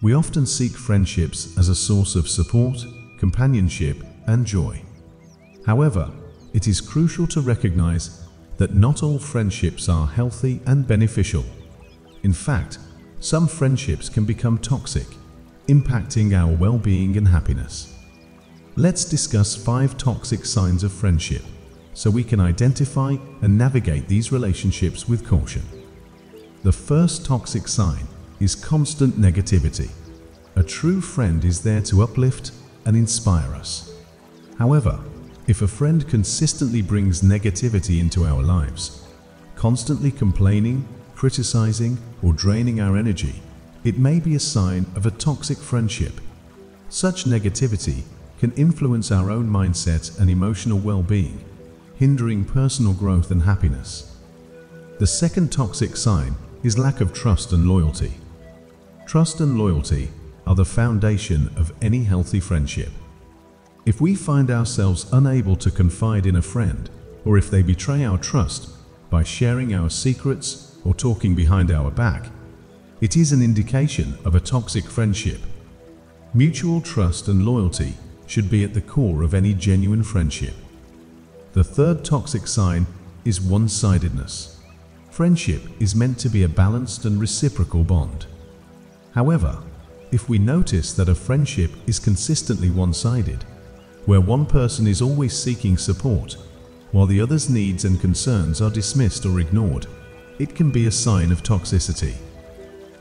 We often seek friendships as a source of support, companionship, and joy. However, it is crucial to recognize that not all friendships are healthy and beneficial. In fact, some friendships can become toxic, impacting our well-being and happiness. Let's discuss 5 toxic signs of friendship so we can identify and navigate these relationships with caution. The first toxic sign is constant negativity. A true friend is there to uplift and inspire us. However, if a friend consistently brings negativity into our lives, constantly complaining, criticizing, or draining our energy, it may be a sign of a toxic friendship. Such negativity can influence our own mindset and emotional well-being, hindering personal growth and happiness. The second toxic sign is lack of trust and loyalty. Trust and loyalty are the foundation of any healthy friendship. If we find ourselves unable to confide in a friend, or if they betray our trust by sharing our secrets or talking behind our back, it is an indication of a toxic friendship. Mutual trust and loyalty should be at the core of any genuine friendship. The third toxic sign is one-sidedness. Friendship is meant to be a balanced and reciprocal bond. However, if we notice that a friendship is consistently one-sided, where one person is always seeking support, while the other's needs and concerns are dismissed or ignored, it can be a sign of toxicity.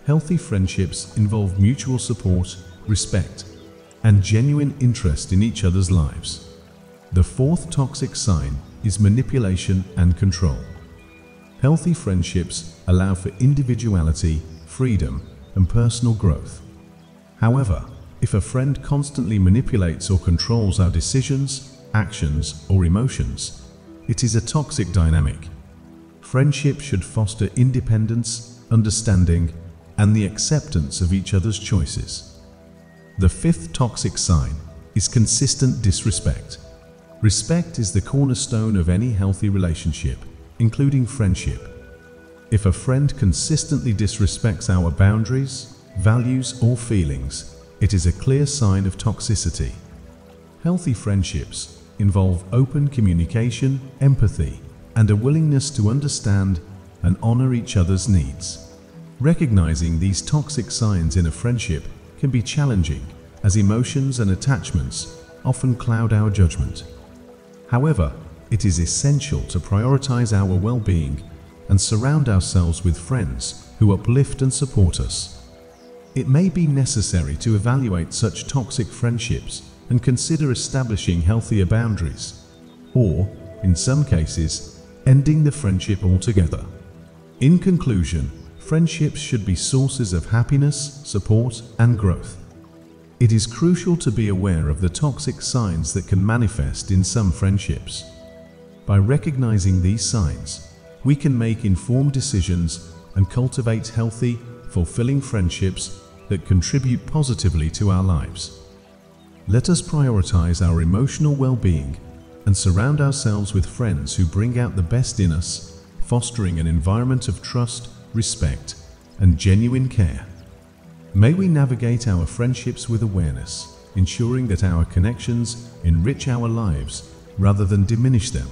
Healthy friendships involve mutual support, respect, and genuine interest in each other's lives. The fourth toxic sign is manipulation and control. Healthy friendships allow for individuality, freedom, and personal growth. However, if a friend constantly manipulates or controls our decisions, actions, or emotions, it is a toxic dynamic. Friendship should foster independence, understanding, and the acceptance of each other's choices. The fifth toxic sign is consistent disrespect. Respect is the cornerstone of any healthy relationship, including friendship. If a friend consistently disrespects our boundaries, values, or feelings, it is a clear sign of toxicity. Healthy friendships involve open communication, empathy, and a willingness to understand and honor each other's needs. Recognizing these toxic signs in a friendship can be challenging, as emotions and attachments often cloud our judgment. However, it is essential to prioritize our well-being and surround ourselves with friends who uplift and support us. It may be necessary to evaluate such toxic friendships and consider establishing healthier boundaries, or, in some cases, ending the friendship altogether. In conclusion, friendships should be sources of happiness, support, and growth. It is crucial to be aware of the toxic signs that can manifest in some friendships. By recognizing these signs, we can make informed decisions and cultivate healthy, fulfilling friendships that contribute positively to our lives. Let us prioritize our emotional well-being and surround ourselves with friends who bring out the best in us, fostering an environment of trust, respect, and genuine care. May we navigate our friendships with awareness, ensuring that our connections enrich our lives rather than diminish them.